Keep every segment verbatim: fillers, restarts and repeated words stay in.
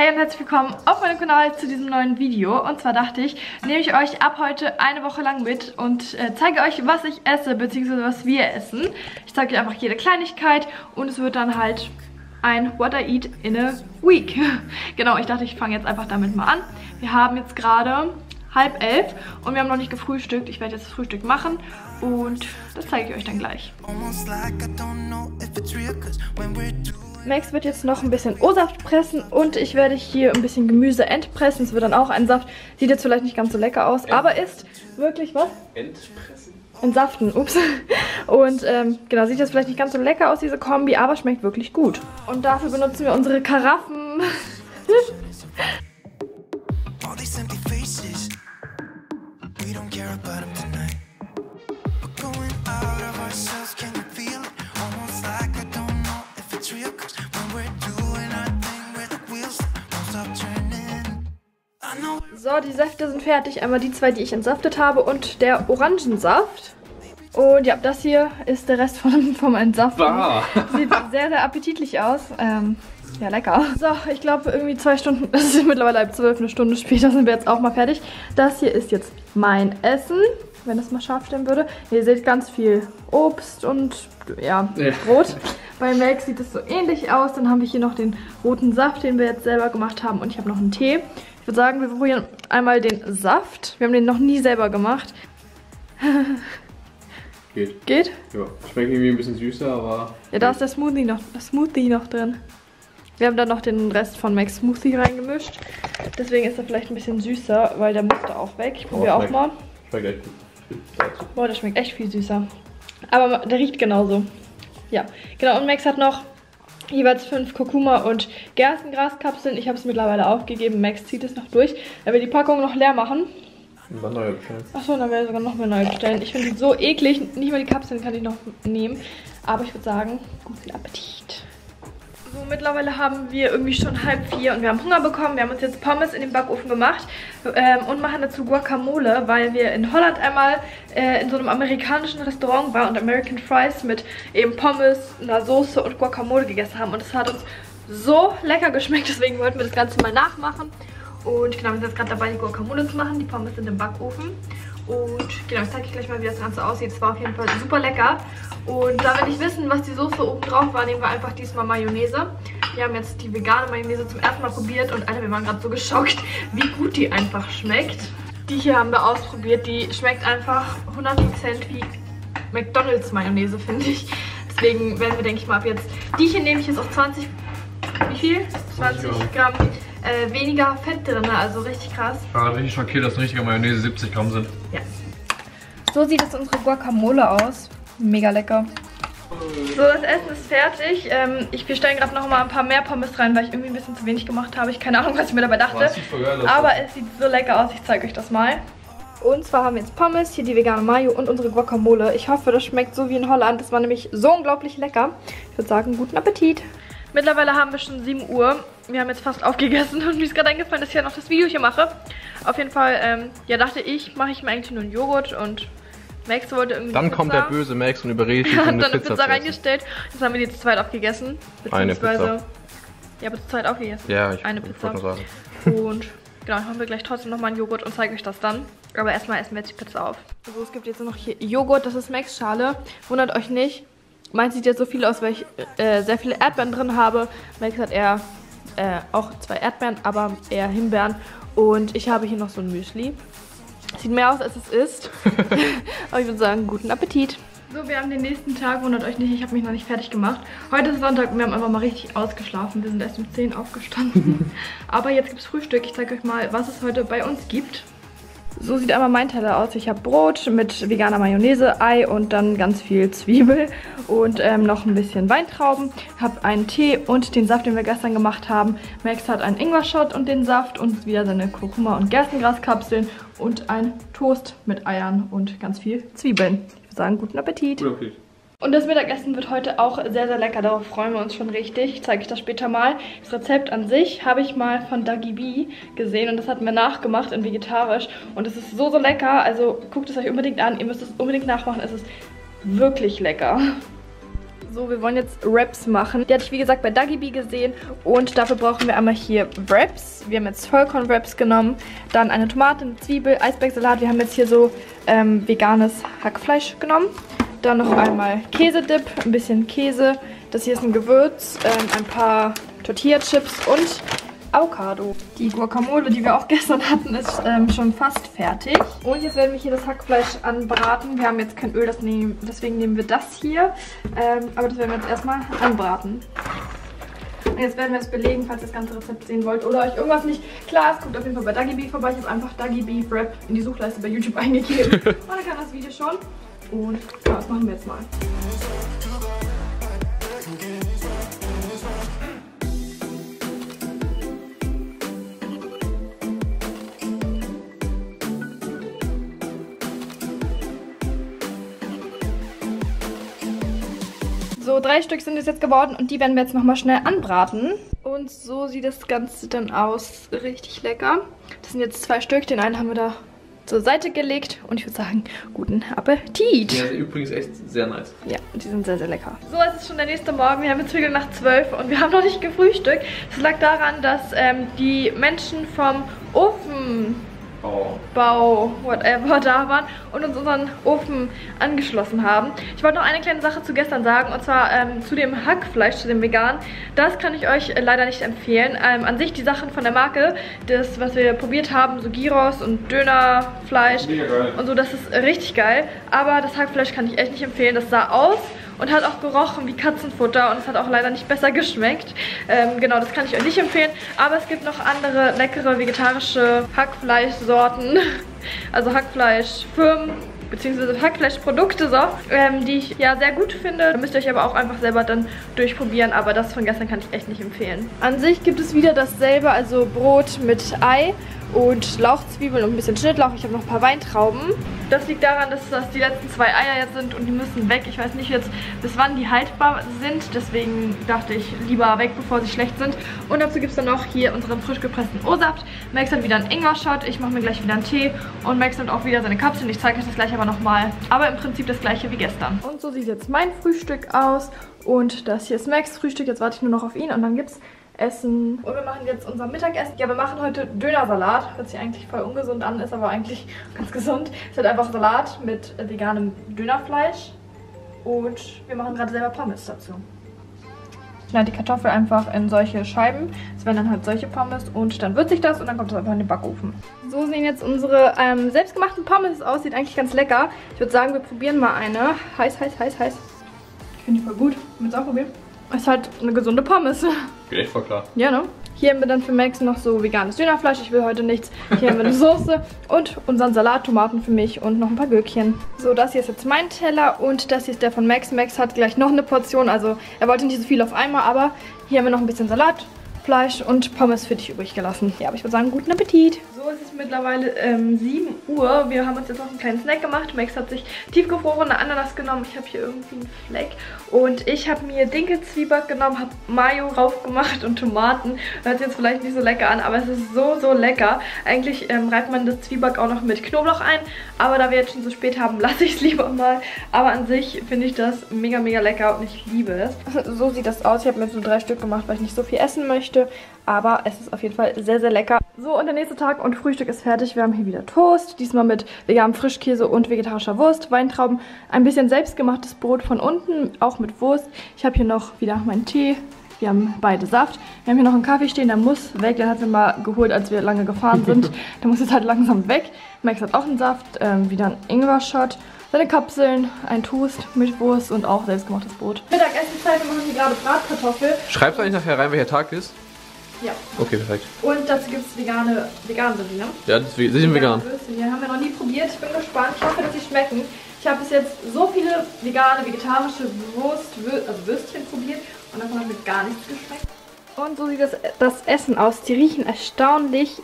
Hey und herzlich willkommen auf meinem Kanal zu diesem neuen Video. Und zwar dachte ich, nehme ich euch ab heute eine Woche lang mit und äh, zeige euch, was ich esse, beziehungsweise was wir essen. Ich zeige euch einfach jede Kleinigkeit und es wird dann halt ein What I Eat in a Week. Genau, ich dachte, ich fange jetzt einfach damit mal an. Wir haben jetzt gerade halb elf und wir haben noch nicht gefrühstückt. Ich werde jetzt das Frühstück machen und das zeige ich euch dann gleich. Max wird jetzt noch ein bisschen O-Saft pressen und ich werde hier ein bisschen Gemüse entpressen. Es wird dann auch ein Saft. Sieht jetzt vielleicht nicht ganz so lecker aus, Ent aber ist wirklich was? Entpressen? Entsaften, ups. Und ähm, genau, sieht jetzt vielleicht nicht ganz so lecker aus, diese Kombi, aber schmeckt wirklich gut. Und dafür benutzen wir unsere Karaffen. So, die Säfte sind fertig. Einmal die zwei, die ich entsaftet habe und der Orangensaft. Und ja, das hier ist der Rest von, vom Entsaften. Bah. Sieht sehr, sehr appetitlich aus. Ähm, ja, lecker. So, ich glaube irgendwie zwei Stunden, das ist mittlerweile halb zwölf, eine Stunde später sind wir jetzt auch mal fertig. Das hier ist jetzt mein Essen, wenn das mal scharf stellen würde. Ihr seht ganz viel Obst und ja, ja. Brot. Bei Max sieht es so ähnlich aus. Dann haben wir hier noch den roten Saft, den wir jetzt selber gemacht haben. Und ich habe noch einen Tee. Ich würde sagen, wir probieren einmal den Saft. Wir haben den noch nie selber gemacht. Geht. Geht? Ja, schmeckt irgendwie ein bisschen süßer, aber... Ja, da ist der Smoothie noch, der Smoothie noch drin. Wir haben dann noch den Rest von Max Smoothie reingemischt. Deswegen ist er vielleicht ein bisschen süßer, weil der musste auch weg. Ich probiere oh, auch mal. Schmeckt echt gut. Boah, der schmeckt echt viel süßer. Aber der riecht genauso. Ja, genau. Und Max hat noch jeweils fünf Kurkuma- und Gerstengraskapseln. Ich habe es mittlerweile aufgegeben. Max zieht es noch durch. Er will die Packung noch leer machen. Und dann neu bestellen. Achso, dann werde ich sogar noch mehr neu bestellen. Ich finde die so eklig. Nicht mal die Kapseln kann ich noch nehmen. Aber ich würde sagen, guten Appetit. So, mittlerweile haben wir irgendwie schon halb vier und wir haben Hunger bekommen. Wir haben uns jetzt Pommes in den Backofen gemacht ähm, und machen dazu Guacamole, weil wir in Holland einmal äh, in so einem amerikanischen Restaurant waren und American Fries mit eben Pommes, einer Soße und Guacamole gegessen haben. Und es hat uns so lecker geschmeckt, deswegen wollten wir das Ganze mal nachmachen. Und genau, wir sind jetzt gerade dabei, die Guacamole zu machen, die Pommes in den Backofen. Und genau, ich zeige euch gleich mal, wie das Ganze aussieht. Es war auf jeden Fall super lecker. Und da wir nicht wissen, was die Soße oben drauf war, nehmen wir einfach diesmal Mayonnaise. Wir haben jetzt die vegane Mayonnaise zum ersten Mal probiert. Und Alter, wir waren gerade so geschockt, wie gut die einfach schmeckt. Die hier haben wir ausprobiert. Die schmeckt einfach hundert Prozent wie McDonald's Mayonnaise, finde ich. Deswegen werden wir, denke ich mal, ab jetzt... Die hier nehme ich jetzt auf zwanzig... Wie viel? zwanzig Gramm... Äh, weniger Fett drin, also richtig krass. Ich war richtig schockiert, dass richtige Mayonnaise siebzig Gramm sind. Ja. So sieht jetzt unsere Guacamole aus. Mega lecker. So, das Essen ist fertig. Ähm, ich, wir stellen gerade noch mal ein paar mehr Pommes rein, weil ich irgendwie ein bisschen zu wenig gemacht habe. Ich keine Ahnung, was ich mir dabei dachte. Das sieht voll geil aus. Aber es sieht so lecker aus. Ich zeige euch das mal. Und zwar haben wir jetzt Pommes, hier die vegane Mayo und unsere Guacamole. Ich hoffe, das schmeckt so wie in Holland. Das war nämlich so unglaublich lecker. Ich würde sagen, guten Appetit. Mittlerweile haben wir schon sieben Uhr. Wir haben jetzt fast aufgegessen und mir ist gerade eingefallen, dass ich ja noch das Video hier mache. Auf jeden Fall, ähm, ja, dachte ich, mache ich mir eigentlich nur einen Joghurt und Max wollte irgendwie Dann Pizza. kommt der böse Max und überredet mich, um eine Pizza zu essen. Dann eine Pizza reingestellt. Das haben wir die zu zweit aufgegessen. Eine Pizza. Ja, aber zu zweit aufgegessen. Ja, ich, eine Pizza. Ich sagen. Und genau, dann haben wir gleich trotzdem nochmal einen Joghurt und zeige euch das dann. Aber erstmal essen wir jetzt die Pizza auf. Also es gibt jetzt noch hier Joghurt, das ist Max Schale. Wundert euch nicht. Meins sieht jetzt so viel aus, weil ich äh, sehr viele Erdbeeren drin habe. Max hat eher äh, auch zwei Erdbeeren, aber eher Himbeeren. Und ich habe hier noch so ein Müsli. Sieht mehr aus, als es ist. Aber ich würde sagen, guten Appetit. So, wir haben den nächsten Tag. Wundert euch nicht, ich habe mich noch nicht fertig gemacht. Heute ist Sonntag und wir haben einfach mal richtig ausgeschlafen. Wir sind erst um zehn aufgestanden. Aber jetzt gibt es Frühstück. Ich zeige euch mal, was es heute bei uns gibt. So sieht einmal mein Teller aus. Ich habe Brot mit veganer Mayonnaise, Ei und dann ganz viel Zwiebel und ähm, noch ein bisschen Weintrauben. Ich habe einen Tee und den Saft, den wir gestern gemacht haben. Max hat einen Ingwer-Shot und den Saft und wieder seine Kurkuma- und Gerstengraskapseln und ein Toast mit Eiern und ganz viel Zwiebeln. Ich würde sagen, guten Appetit. Guten Appetit. Und das Mittagessen wird heute auch sehr, sehr lecker. Darauf freuen wir uns schon richtig. Zeige ich das später mal. Das Rezept an sich habe ich mal von Dagi Bee gesehen. Und das hatten wir nachgemacht in vegetarisch. Und es ist so, so lecker. Also guckt es euch unbedingt an. Ihr müsst es unbedingt nachmachen. Es ist wirklich lecker. So, wir wollen jetzt Wraps machen. Die hatte ich, wie gesagt, bei Dagi Bee gesehen. Und dafür brauchen wir einmal hier Wraps. Wir haben jetzt Vollkorn-Wraps genommen. Dann eine Tomate, eine Zwiebel, Eisbergsalat. Wir haben jetzt hier so ähm, veganes Hackfleisch genommen. Dann noch einmal Käsedip, ein bisschen Käse. Das hier ist ein Gewürz, ähm, ein paar Tortilla-Chips und Avocado. Die Guacamole, die wir auch gestern hatten, ist ähm, schon fast fertig. Und jetzt werden wir hier das Hackfleisch anbraten. Wir haben jetzt kein Öl, das nehmen, deswegen nehmen wir das hier. Ähm, aber das werden wir jetzt erstmal anbraten. Und jetzt werden wir es belegen, falls ihr das ganze Rezept sehen wollt oder euch irgendwas nicht klar ist. Guckt auf jeden Fall bei Dagi Bee vorbei. Ich habe einfach Dagi Bee Wrap in die Suchleiste bei YouTube eingegeben. Und dann kam das Video schon. Und ja, das machen wir jetzt mal. So, drei Stück sind es jetzt geworden und die werden wir jetzt nochmal schnell anbraten. Und so sieht das Ganze dann aus. Richtig lecker. Das sind jetzt zwei Stück, den einen haben wir da zur Seite gelegt und ich würde sagen, guten Appetit. Ja, übrigens echt sehr nice. Ja, die sind sehr, sehr lecker. So, es ist schon der nächste Morgen. Wir haben jetzt Viertel nach zwölf und wir haben noch nicht gefrühstückt. Das lag daran, dass ähm, die Menschen vom Ofenbau, Bau, whatever, da waren und uns unseren Ofen angeschlossen haben. Ich wollte noch eine kleine Sache zu gestern sagen und zwar ähm, zu dem Hackfleisch, zu dem Veganen. Das kann ich euch leider nicht empfehlen. Ähm, an sich die Sachen von der Marke, das was wir probiert haben, so Gyros und Dönerfleisch und so, das ist richtig geil. Aber das Hackfleisch kann ich echt nicht empfehlen. Das sah aus und hat auch gerochen wie Katzenfutter und es hat auch leider nicht besser geschmeckt. Ähm, genau, das kann ich euch nicht empfehlen. Aber es gibt noch andere leckere vegetarische Hackfleischsorten. Also Hackfleischfirmen bzw. Hackfleischprodukte, so, ähm, die ich ja sehr gut finde. Da müsst ihr euch aber auch einfach selber dann durchprobieren. Aber das von gestern kann ich echt nicht empfehlen. An sich gibt es wieder dasselbe, also Brot mit Ei und Lauchzwiebeln und ein bisschen Schnittlauch. Ich habe noch ein paar Weintrauben. Das liegt daran, dass das die letzten zwei Eier jetzt sind und die müssen weg. Ich weiß nicht jetzt, bis wann die haltbar sind. Deswegen dachte ich, lieber weg, bevor sie schlecht sind. Und dazu gibt es dann noch hier unseren frisch gepressten O-Saft. Max hat wieder einen Ingwer-Shot. Ich mache mir gleich wieder einen Tee. Und Max nimmt auch wieder seine Kapseln. Ich zeige euch das gleich aber nochmal. Aber im Prinzip das gleiche wie gestern. Und so sieht jetzt mein Frühstück aus. Und das hier ist Max' Frühstück. Jetzt warte ich nur noch auf ihn und dann gibt es Essen. Und wir machen jetzt unser Mittagessen. Ja, wir machen heute Dönersalat. Hört sich eigentlich voll ungesund an, ist aber eigentlich ganz gesund. Es wird einfach Salat mit veganem Dönerfleisch. Und wir machen gerade selber Pommes dazu. Ich schneide die Kartoffel einfach in solche Scheiben. Es werden dann halt solche Pommes und dann würze ich das und dann kommt das einfach in den Backofen. So sehen jetzt unsere ähm, selbstgemachten Pommes aus. Sieht eigentlich ganz lecker. Ich würde sagen, wir probieren mal eine. Heiß, heiß, heiß, heiß. Ich finde die voll gut. Wollen wir es auch probieren? Ist halt eine gesunde Pommes. Geht echt voll klar. Ja, ne? Hier haben wir dann für Max noch so veganes Dönerfleisch. Ich will heute nichts. Hier haben wir eine Soße und unseren Salat, Tomaten für mich und noch ein paar Gürkchen. So, das hier ist jetzt mein Teller und das hier ist der von Max. Max hat gleich noch eine Portion. Also, er wollte nicht so viel auf einmal, aber hier haben wir noch ein bisschen Salat, Fleisch und Pommes für dich übrig gelassen. Ja, aber ich würde sagen, guten Appetit. So, es ist mittlerweile ähm, sieben Uhr. Wir haben uns jetzt noch einen kleinen Snack gemacht. Max hat sich tiefgefrorene Ananas genommen. Ich habe hier irgendwie einen Fleck. Und ich habe mir Dinkelzwieback genommen, habe Mayo raufgemacht und Tomaten. Hört sich jetzt vielleicht nicht so lecker an, aber es ist so, so lecker. Eigentlich ähm, reibt man das Zwieback auch noch mit Knoblauch ein. Aber da wir jetzt schon so spät haben, lasse ich es lieber mal. Aber an sich finde ich das mega, mega lecker und ich liebe es. So sieht das aus. Ich habe mir jetzt nur drei Stück gemacht, weil ich nicht so viel essen möchte. Aber es ist auf jeden Fall sehr, sehr lecker. So, und der nächste Tag und Frühstück ist fertig. Wir haben hier wieder Toast, diesmal mit veganem Frischkäse und vegetarischer Wurst, Weintrauben, ein bisschen selbstgemachtes Brot von unten, auch mit Wurst. Ich habe hier noch wieder meinen Tee. Wir haben beide Saft. Wir haben hier noch einen Kaffee stehen, der muss weg. Der hat mir mal geholt, als wir lange gefahren sind. Der muss jetzt halt langsam weg. Max hat auch einen Saft, ähm, wieder einen Ingwer-Shot, seine Kapseln, ein Toast mit Wurst und auch selbstgemachtes Brot. Mittagessenzeit, wir machen hier gerade Bratkartoffel. Schreibt euch nachher rein, welcher Tag ist. Ja. Okay, perfekt. Und dazu gibt es vegane, vegane sind die, ne? Ja, das sind vegan. vegan. Die haben wir noch nie probiert. Ich bin gespannt. Ich hoffe, dass sie schmecken. Ich habe bis jetzt so viele vegane, vegetarische Wurst, also Würstchen probiert und davon hat mir gar nichts geschmeckt. Und so sieht das, das Essen aus. Die riechen erstaunlich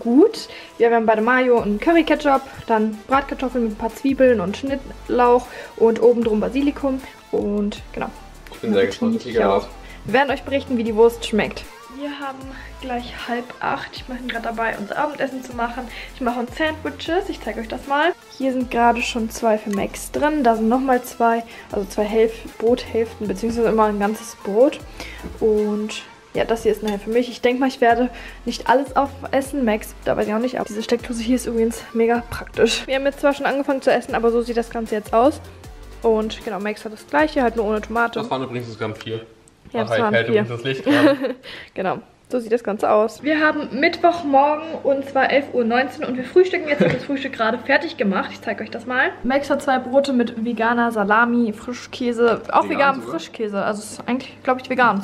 gut. Wir haben beide Mayo und Curry-Ketchup, dann Bratkartoffeln mit ein paar Zwiebeln und Schnittlauch und obendrum Basilikum und genau. Ich bin sehr gespannt. Ich auch. Wir werden euch berichten, wie die Wurst schmeckt. Wir haben gleich halb acht. Ich bin gerade dabei, unser Abendessen zu machen. Ich mache uns Sandwiches. Ich zeige euch das mal. Hier sind gerade schon zwei für Max drin. Da sind nochmal zwei, also zwei Hälf Brothälften, beziehungsweise immer ein ganzes Brot. Und ja, das hier ist nachher für mich. Ich denke mal, ich werde nicht alles aufessen. Max, da weiß ich auch nicht. Aber diese Steckdose hier ist übrigens mega praktisch. Wir haben jetzt zwar schon angefangen zu essen, aber so sieht das Ganze jetzt aus. Und genau, Max hat das gleiche, halt nur ohne Tomate. Das waren übrigens insgesamt vier. Ja, das waren vier. Das Licht genau, so sieht das Ganze aus. Wir haben Mittwochmorgen und zwar elf Uhr neunzehn und wir frühstücken jetzt. Ich habe das Frühstück gerade fertig gemacht. Ich zeige euch das mal. Max hat zwei Brote mit veganer Salami, Frischkäse, auch veganen Frischkäse. Also ist eigentlich, glaube ich, vegan.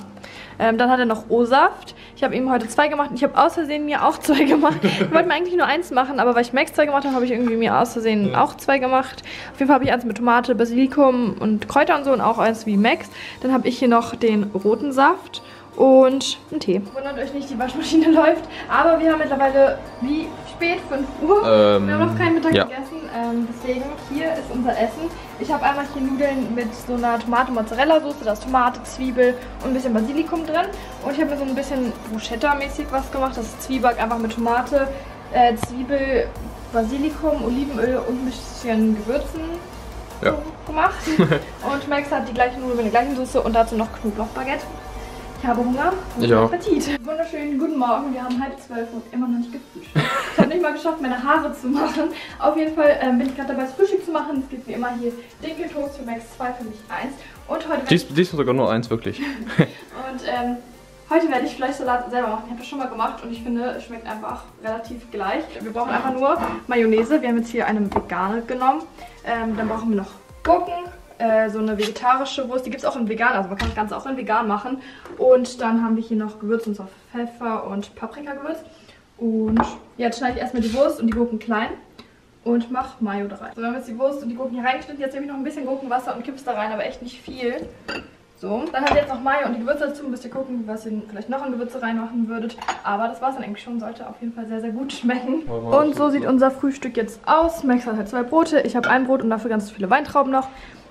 Ähm, dann hat er noch O-Saft. Ich habe ihm heute zwei gemacht und ich habe aus Versehen mir auch zwei gemacht. Ich wollte mir eigentlich nur eins machen, aber weil ich Max zwei gemacht habe, habe ich irgendwie mir aus Versehen ja. auch zwei gemacht. Auf jeden Fall habe ich eins mit Tomate, Basilikum und Kräuter und so und auch eins wie Max. Dann habe ich hier noch den roten Saft und einen Tee. Wundert euch nicht, die Waschmaschine läuft, aber wir haben mittlerweile wie spät? fünf Uhr? Ähm, wir haben noch keinen Mittag ja. gegessen, ähm, deswegen hier ist unser Essen. Ich habe einmal hier Nudeln mit so einer Tomate-Mozzarella-Soße, da ist Tomate, Zwiebel und ein bisschen Basilikum drin. Und ich habe mir so ein bisschen Bruschetta-mäßig was gemacht, das ist Zwieback einfach mit Tomate, äh, Zwiebel, Basilikum, Olivenöl und ein bisschen Gewürzen ja. gemacht. Und Max hat die gleiche Nudeln mit der gleichen Soße und dazu noch Knoblauchbaguette. Ich habe Hunger und ich auch. Appetit. Wunderschönen guten Morgen. Wir haben halb zwölf und immer noch nicht gefrühstückt. Ich habe nicht mal geschafft, meine Haare zu machen. Auf jeden Fall ähm, bin ich gerade dabei, das Frühstück zu machen. Es gibt wie immer hier Dinkeltoast für Max, zwei für mich, eins. Und heute dies, dies sogar nur eins, wirklich. Und ähm, heute werde ich Fleischsalat selber machen. Ich habe das schon mal gemacht und ich finde, es schmeckt einfach relativ gleich. Wir brauchen einfach nur Mayonnaise. Wir haben jetzt hier eine vegane genommen. Ähm, dann brauchen wir noch Gurken. So eine vegetarische Wurst, die gibt es auch in vegan, also man kann das Ganze auch in vegan machen. Und dann haben wir hier noch Gewürz, und zwar Pfeffer und Paprikagewürz. Und jetzt schneide ich erstmal die Wurst und die Gurken klein und mache Mayo da rein. So, wir haben jetzt die Wurst und die Gurken hier reingeschnitten. Jetzt nehme ich noch ein bisschen Gurkenwasser und kippe es da rein, aber echt nicht viel. So, dann habt ihr jetzt noch Mayo und die Gewürze dazu. Müsst ihr gucken, was ihr vielleicht noch an Gewürze reinmachen würdet. Aber das war es dann eigentlich schon. Sollte auf jeden Fall sehr, sehr gut schmecken. Und so sieht unser Frühstück jetzt aus. Max hat halt zwei Brote. Ich habe ein Brot und dafür ganz viele Weintrauben noch.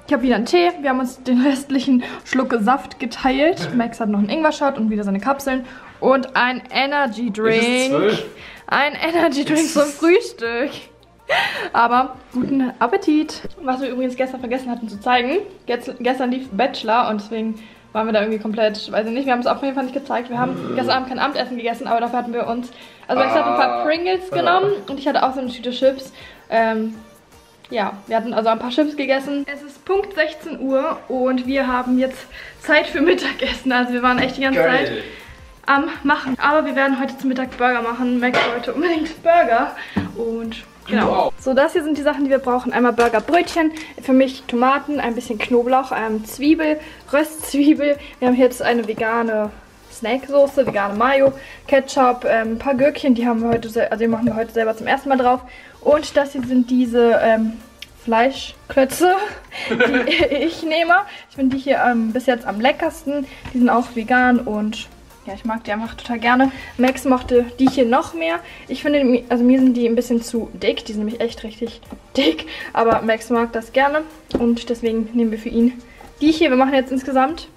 Ich habe wieder einen Tee. Wir haben uns den restlichen Schluck Saft geteilt. Max hat noch einen Ingwer-Shot und wieder seine Kapseln. Und ein Energy-Drink. Ein Energy-Drink zum Frühstück. Aber guten Appetit. Was wir übrigens gestern vergessen hatten zu zeigen. Gest gestern lief Bachelor und deswegen waren wir da irgendwie komplett, weiß ich nicht, wir haben es auf jeden Fall nicht gezeigt. Wir haben gestern Abend kein Abendessen gegessen, aber dafür hatten wir uns, also Max ah. hat ein paar Pringles genommen und ich hatte auch so eine Tüte Chips. Ähm... Ja, wir hatten also ein paar Chips gegessen. Es ist Punkt sechzehn Uhr und wir haben jetzt Zeit für Mittagessen. Also wir waren echt die ganze Geil. Zeit am Machen. Aber wir werden heute zum Mittag Burger machen. Max wollte unbedingt Burger. Und genau. Wow. So, das hier sind die Sachen, die wir brauchen. Einmal Burgerbrötchen, für mich Tomaten, ein bisschen Knoblauch, ähm, Zwiebel, Röstzwiebel. Wir haben hier jetzt eine vegane Snacksoße, vegane Mayo, Ketchup, ähm, ein paar Gürkchen, die haben wir heute, also die machen wir heute selber zum ersten Mal drauf. Und das hier sind diese ähm, Fleischklötze, die ich nehme. Ich finde die hier ähm, bis jetzt am leckersten. Die sind auch vegan und ja, ich mag die einfach total gerne. Max mochte die hier noch mehr. Ich finde, also mir sind die ein bisschen zu dick. Die sind nämlich echt richtig dick. Aber Max mag das gerne und deswegen nehmen wir für ihn die hier. Wir machen jetzt insgesamt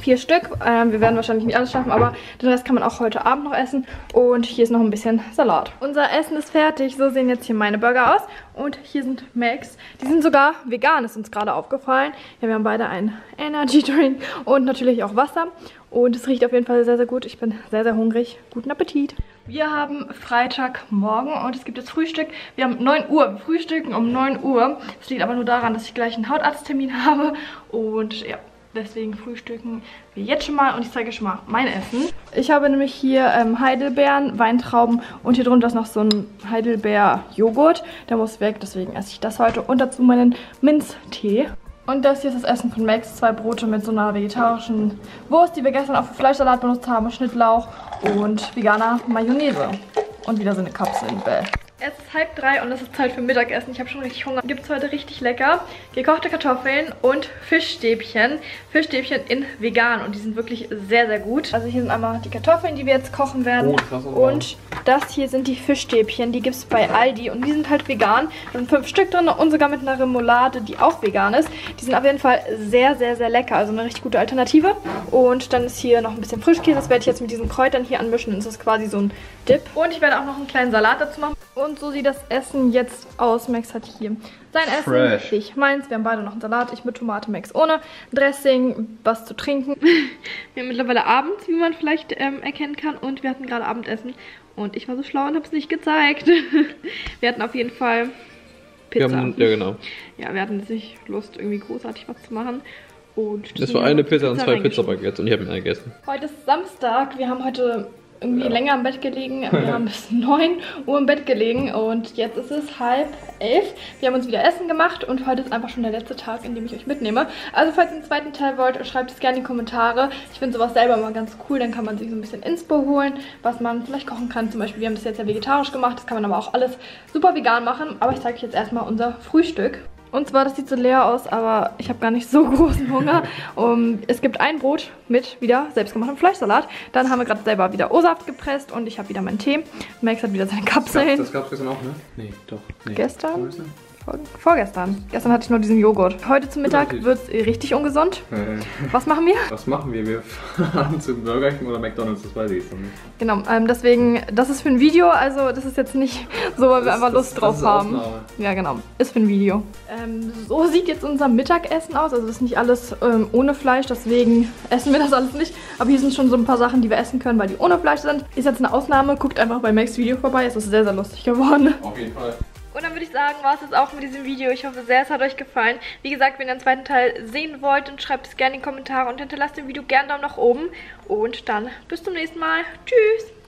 vier Stück. Ähm, wir werden wahrscheinlich nicht alles schaffen, aber den Rest kann man auch heute Abend noch essen. Und hier ist noch ein bisschen Salat. Unser Essen ist fertig. So sehen jetzt hier meine Burger aus. Und hier sind Max. Die sind sogar vegan, ist uns gerade aufgefallen. Ja, wir haben beide einen Energy Drink und natürlich auch Wasser. Und es riecht auf jeden Fall sehr, sehr gut. Ich bin sehr, sehr hungrig. Guten Appetit. Wir haben Freitagmorgen und es gibt jetzt Frühstück. Wir haben neun Uhr. Wir frühstücken um neun Uhr. Das liegt aber nur daran, dass ich gleich einen Hautarzttermin habe. Und ja. Deswegen frühstücken wir jetzt schon mal und ich zeige euch schon mal mein Essen. Ich habe nämlich hier ähm, Heidelbeeren, Weintrauben und hier drunter ist noch so ein Heidelbeer-Joghurt. Der muss weg, deswegen esse ich das heute und dazu meinen Minztee. Und das hier ist das Essen von Max. Zwei Brote mit so einer vegetarischen Wurst, die wir gestern auch für Fleischsalat benutzt haben, Schnittlauch und veganer Mayonnaise. Und wieder so eine Kapsel. Es ist halb drei und es ist Zeit für Mittagessen. Ich habe schon richtig Hunger. Gibt es heute richtig lecker gekochte Kartoffeln und Fischstäbchen. Fischstäbchen in vegan und die sind wirklich sehr, sehr gut. Also hier sind einmal die Kartoffeln, die wir jetzt kochen werden. Oh, und das hier sind die Fischstäbchen. Die gibt es bei Aldi und die sind halt vegan. Da sind fünf Stück drin und sogar mit einer Remoulade, die auch vegan ist. Die sind auf jeden Fall sehr, sehr, sehr lecker. Also eine richtig gute Alternative. Und dann ist hier noch ein bisschen Frischkäse. Das werde ich jetzt mit diesen Kräutern hier anmischen. Das ist quasi so ein Dip. Und ich werde auch noch einen kleinen Salat dazu machen. Und so sieht das Essen jetzt aus. Max hat hier sein Fresh. Essen, ich meins. Wir haben beide noch einen Salat. Ich mit Tomate, Max ohne Dressing, was zu trinken. Wir haben mittlerweile abends, wie man vielleicht ähm, erkennen kann. Und wir hatten gerade Abendessen. Und ich war so schlau und habe es nicht gezeigt. Wir hatten auf jeden Fall Pizza. Wir haben, ja, genau. Ja, wir hatten jetzt nicht Lust, irgendwie großartig was zu machen. Und das war eine Pizza und zwei Pizza-Baguettes und ich habe ihn gegessen. Heute ist Samstag. Wir haben heute irgendwie ja. länger im Bett gelegen. Wir haben bis neun Uhr im Bett gelegen und jetzt ist es halb elf. Wir haben uns wieder Essen gemacht und heute ist einfach schon der letzte Tag, in dem ich euch mitnehme. Also falls ihr einen zweiten Teil wollt, schreibt es gerne in die Kommentare. Ich finde sowas selber immer ganz cool. Dann kann man sich so ein bisschen Inspo holen, was man vielleicht kochen kann. Zum Beispiel, wir haben das jetzt ja vegetarisch gemacht. Das kann man aber auch alles super vegan machen. Aber ich zeige euch jetzt erstmal unser Frühstück. Und zwar, das sieht so leer aus, aber ich habe gar nicht so großen Hunger. Um, es gibt ein Brot mit wieder selbstgemachtem Fleischsalat. Dann haben wir gerade selber wieder O-Saft gepresst und ich habe wieder meinen Tee. Max hat wieder seine Kapseln. Das gab es gestern auch, ne? Nee, doch. Nee. Gestern? Vor, vorgestern. Gestern hatte ich nur diesen Joghurt. Heute zum Mittag wird es richtig ungesund. Äh. Was machen wir? Was machen wir? Wir fahren zum Burger King oder McDonald's, das weiß ich jetzt noch nicht. Genau, ähm, deswegen, das ist für ein Video, also das ist jetzt nicht so, weil das, wir einfach Lust das, drauf das haben. Ja, genau, ist für ein Video. Ähm, so sieht jetzt unser Mittagessen aus, also das ist nicht alles ähm, ohne Fleisch, deswegen essen wir das alles nicht. Aber hier sind schon so ein paar Sachen, die wir essen können, weil die ohne Fleisch sind. Ist jetzt eine Ausnahme, guckt einfach bei Max Video vorbei, es ist sehr, sehr lustig geworden. Auf jeden Fall. Und dann würde ich sagen, war es jetzt auch mit diesem Video. Ich hoffe sehr, es hat euch gefallen. Wie gesagt, wenn ihr den zweiten Teil sehen wollt, dann schreibt es gerne in die Kommentare und hinterlasst dem Video gerne einen Daumen nach oben. Und dann bis zum nächsten Mal. Tschüss!